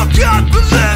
I can't believe